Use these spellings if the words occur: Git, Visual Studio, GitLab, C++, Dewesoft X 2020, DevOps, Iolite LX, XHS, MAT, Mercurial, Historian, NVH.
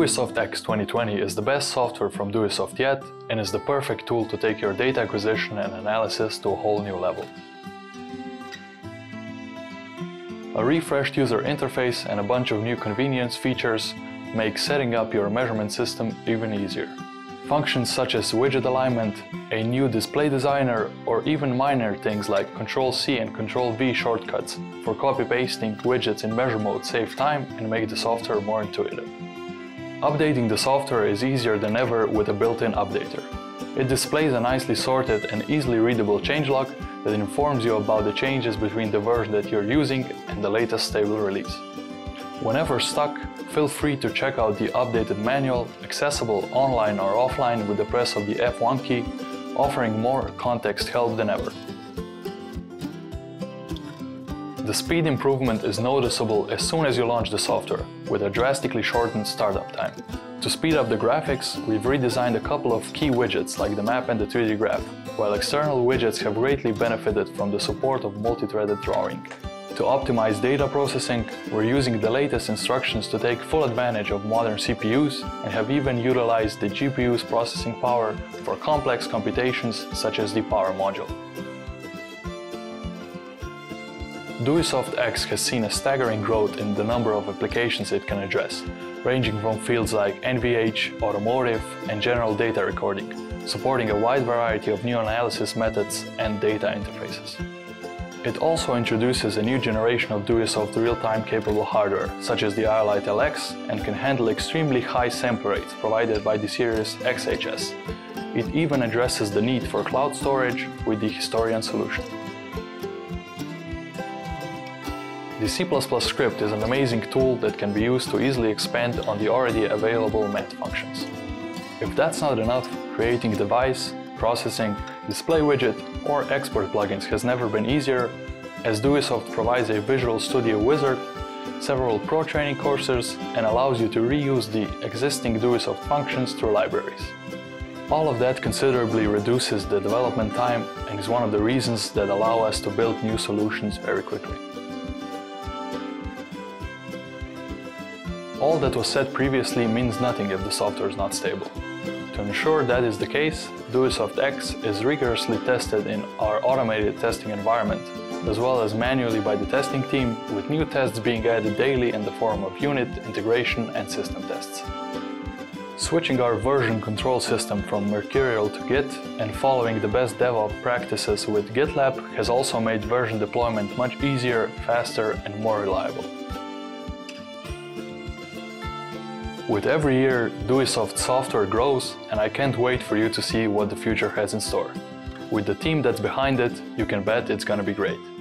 Dewesoft X 2020 is the best software from Dewesoft yet and is the perfect tool to take your data acquisition and analysis to a whole new level. A refreshed user interface and a bunch of new convenience features make setting up your measurement system even easier. Functions such as widget alignment, a new display designer, or even minor things like Ctrl-C and Ctrl-V shortcuts for copy-pasting widgets in measure mode save time and make the software more intuitive. Updating the software is easier than ever with a built-in updater. It displays a nicely sorted and easily readable changelog that informs you about the changes between the version that you're using and the latest stable release. Whenever stuck, feel free to check out the updated manual, accessible online or offline with the press of the F1 key, offering more context help than ever. The speed improvement is noticeable as soon as you launch the software, with a drastically shortened startup time. To speed up the graphics, we've redesigned a couple of key widgets like the map and the 3D graph, while external widgets have greatly benefited from the support of multi-threaded drawing. To optimize data processing, we're using the latest instructions to take full advantage of modern CPUs and have even utilized the GPU's processing power for complex computations such as the power module. Dewesoft X has seen a staggering growth in the number of applications it can address, ranging from fields like NVH, automotive, and general data recording, supporting a wide variety of new analysis methods and data interfaces. It also introduces a new generation of Dewesoft real-time capable hardware, such as the Iolite LX, and can handle extremely high sample rates provided by the series XHS. It even addresses the need for cloud storage with the Historian solution. The C++ script is an amazing tool that can be used to easily expand on the already available MAT functions. If that's not enough, creating device, processing, display widget, or export plugins has never been easier, as Dewesoft provides a Visual Studio wizard, several pro training courses, and allows you to reuse the existing Dewesoft functions through libraries. All of that considerably reduces the development time and is one of the reasons that allow us to build new solutions very quickly. All that was said previously means nothing if the software is not stable. To ensure that is the case, Dewesoft X is rigorously tested in our automated testing environment, as well as manually by the testing team, with new tests being added daily in the form of unit, integration, and system tests. Switching our version control system from Mercurial to Git and following the best DevOps practices with GitLab has also made version deployment much easier, faster, and more reliable. With every year, Dewesoft software grows, and I can't wait for you to see what the future has in store. With the team that's behind it, you can bet it's gonna be great.